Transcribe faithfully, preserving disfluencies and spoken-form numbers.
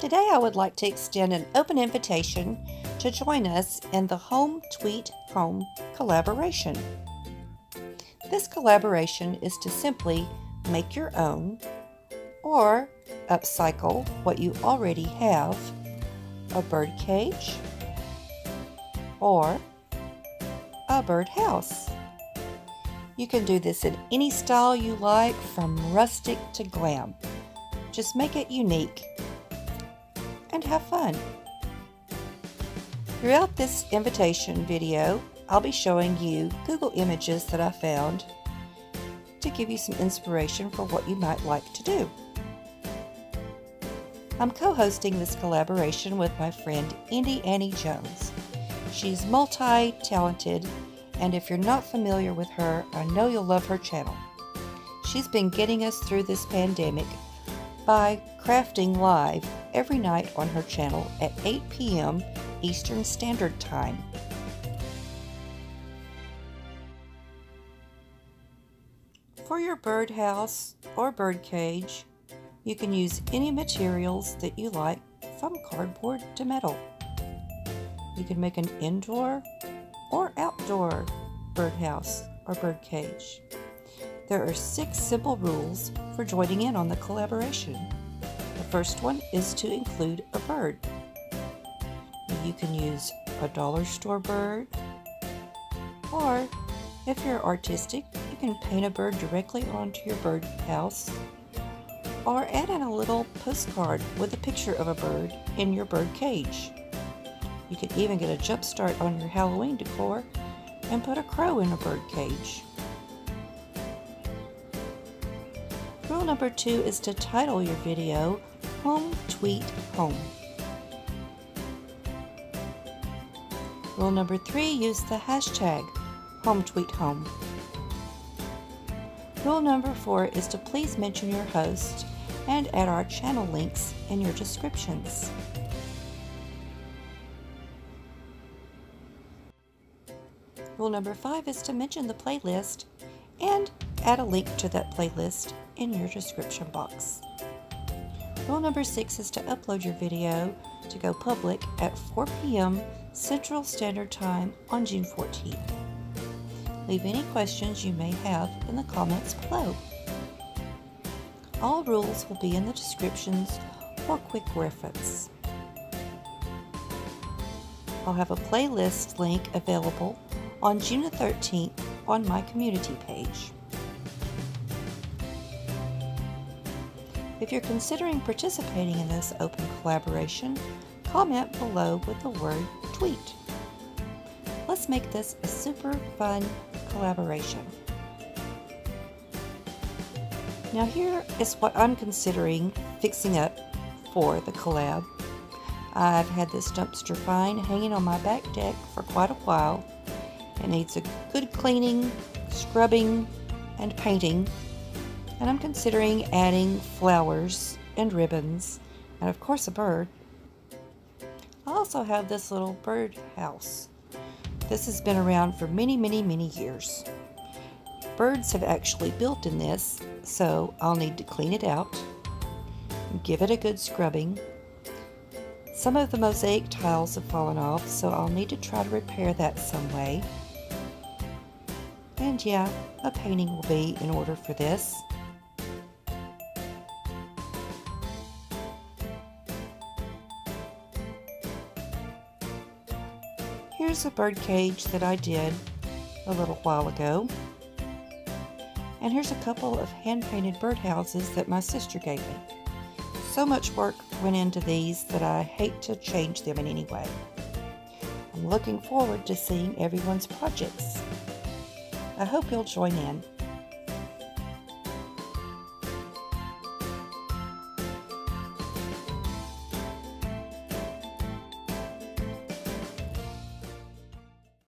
Today I would like to extend an open invitation to join us in the Home Tweet Home collaboration. This collaboration is to simply make your own or upcycle what you already have, a bird cage or a birdhouse. You can do this in any style you like, from rustic to glam. Just make it unique and have fun. Throughout this invitation video, I'll be showing you Google images that I found to give you some inspiration for what you might like to do. I'm co-hosting this collaboration with my friend Indie Annie Jones. She's multi-talented, and if you're not familiar with her, I know you'll love her channel. She's been getting us through this pandemic by crafting live every night on her channel at eight p m Eastern Standard Time. For your birdhouse or birdcage, you can use any materials that you like, from cardboard to metal. You can make an indoor or outdoor birdhouse or birdcage. There are six simple rules for joining in on the collaboration. The first one is to include a bird. You can use a dollar store bird, or if you're artistic, you can paint a bird directly onto your birdhouse, or add in a little postcard with a picture of a bird in your bird cage. You can even get a jump start on your Halloween decor and put a crow in a bird cage. Rule number two is to title your video Home Tweet Home. Rule number three, use the hashtag Home Tweet Home. Rule number four is to please mention your host and add our channel links in your descriptions. Rule number five is to mention the playlist and add a link to that playlist in your description box. Rule number six is to upload your video to go public at four p m Central Standard Time on June fourteenth. Leave any questions you may have in the comments below. All rules will be in the descriptions for quick reference. I'll have a playlist link available on June thirteenth on my community page. If you're considering participating in this open collaboration, comment below with the word tweet. Let's make this a super fun collaboration. Now here is what I'm considering fixing up for the collab. I've had this dumpster find hanging on my back deck for quite a while. It needs a good cleaning, scrubbing, and painting. And I'm considering adding flowers and ribbons, and of course a bird. I also have this little bird house. This has been around for many, many, many years. Birds have actually built in this, so I'll need to clean it out, give it a good scrubbing. Some of the mosaic tiles have fallen off, so I'll need to try to repair that some way. And yeah, a painting will be in order for this. Here's a bird cage that I did a little while ago. And here's a couple of hand-painted birdhouses that my sister gave me. So much work went into these that I hate to change them in any way. I'm looking forward to seeing everyone's projects. I hope you'll join in.